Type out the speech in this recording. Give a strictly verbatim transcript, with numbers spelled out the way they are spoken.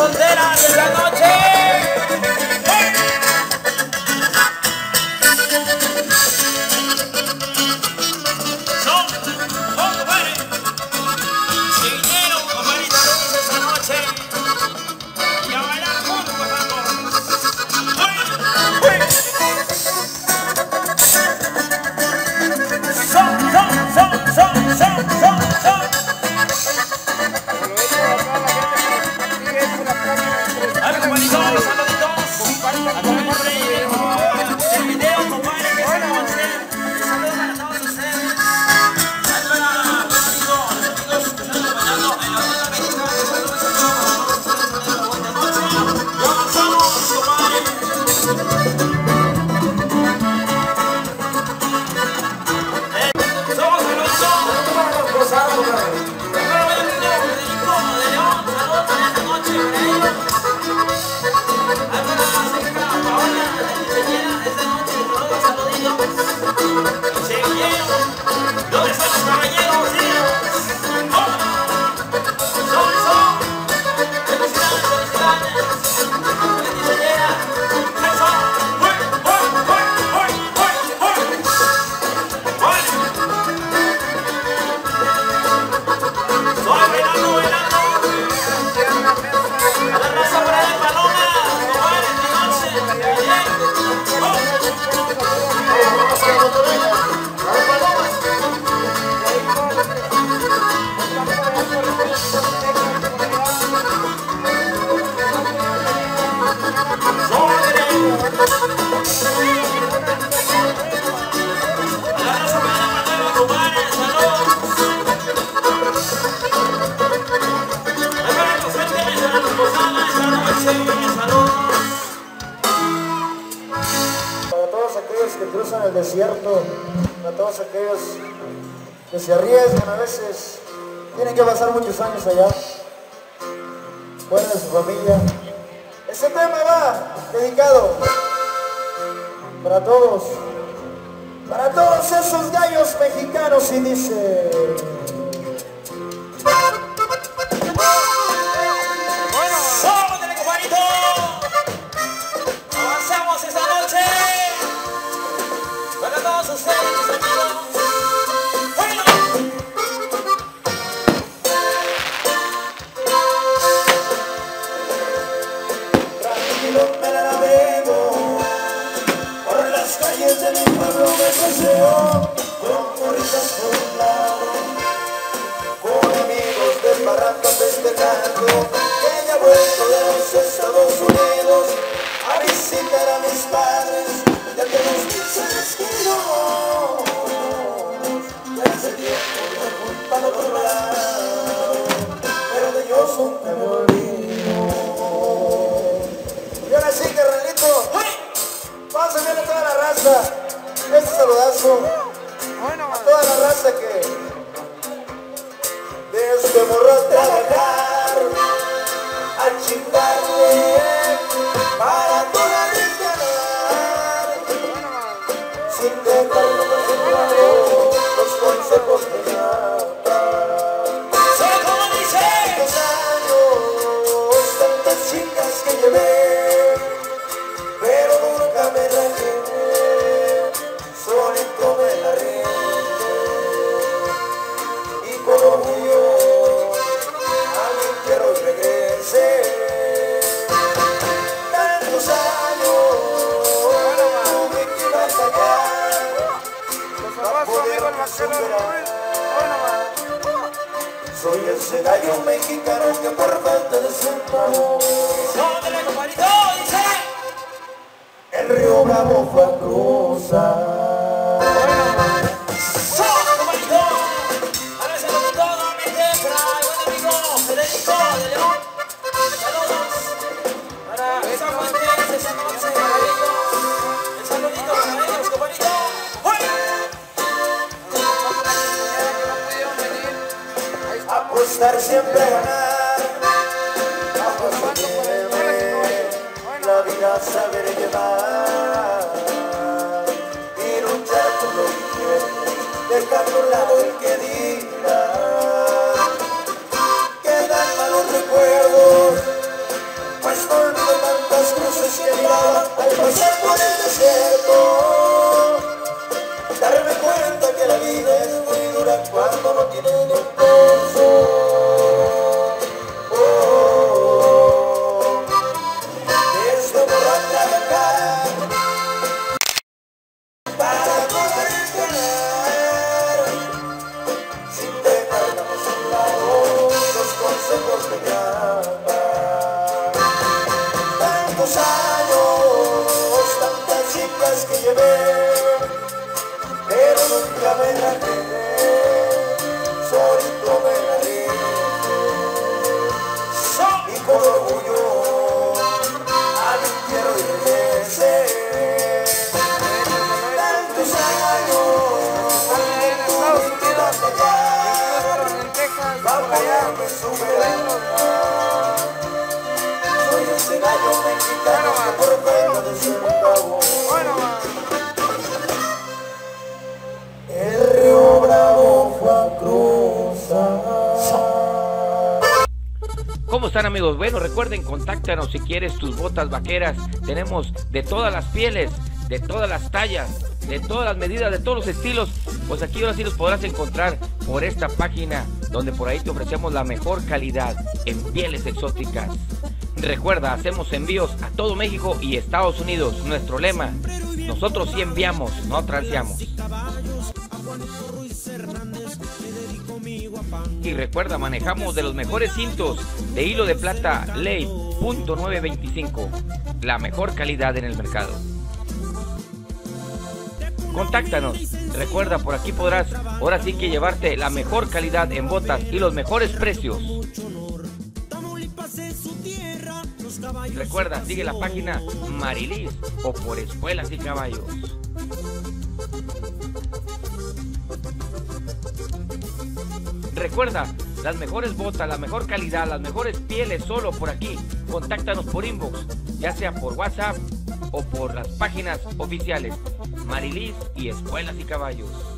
soltera de la noche. No, no, compadre. Si vinieron, compadre, esta noche. Y a bailar juntos, por favor. Son, son, son, son, son, son. Desierto, para todos aquellos que se arriesgan, a veces tienen que pasar muchos años allá, fuera de su familia. Este tema va dedicado para todos, para todos esos gallos mexicanos, y dice... Soy ese gallo mexicano que por falta de centavo. El río Bravo fue a cruzar. Estar siempre a ganar, a que la vida saber llevar y luchar por lo que quiere, dejar por un lado el que diga, quedan malos recuerdos al pasar por el desierto, darme cuenta que la vida es muy dura cuando no tiene ni un peso. Oh, oh, oh. Esto me va a trabajar para poder ganar, sin dejar la posibilidad de los consejos de cada. Tantos años, tantas chicas que llevé, pero nunca me enamoré. Solito me enamoré, y con orgullo a mi quiero irse. Tantos años, tuve que batallar, para poderme superar. Soy ese gallo mexicano que por pena de ser bravo. El río Bravo fue a cruzar. ¿Cómo están, amigos? Bueno, recuerden, contáctanos si quieres tus botas vaqueras. Tenemos de todas las pieles, de todas las tallas, de todas las medidas, de todos los estilos. Pues aquí ahora sí los podrás encontrar por esta página, donde por ahí te ofrecemos la mejor calidad en pieles exóticas. Recuerda, hacemos envíos a todo México y Estados Unidos. Nuestro lema, nosotros sí enviamos, no transeamos. Y recuerda, manejamos de los mejores cintos de hilo de plata Ley punto novecientos veinticinco, la mejor calidad en el mercado. Contáctanos, recuerda, por aquí podrás ahora sí que llevarte la mejor calidad en botas y los mejores precios. Recuerda, sigue la página Marilis o por Espuelas y Caballos. Recuerda, las mejores botas, la mejor calidad, las mejores pieles solo por aquí. Contáctanos por inbox, ya sea por WhatsApp o por las páginas oficiales Marilis y Espuelas y Caballos.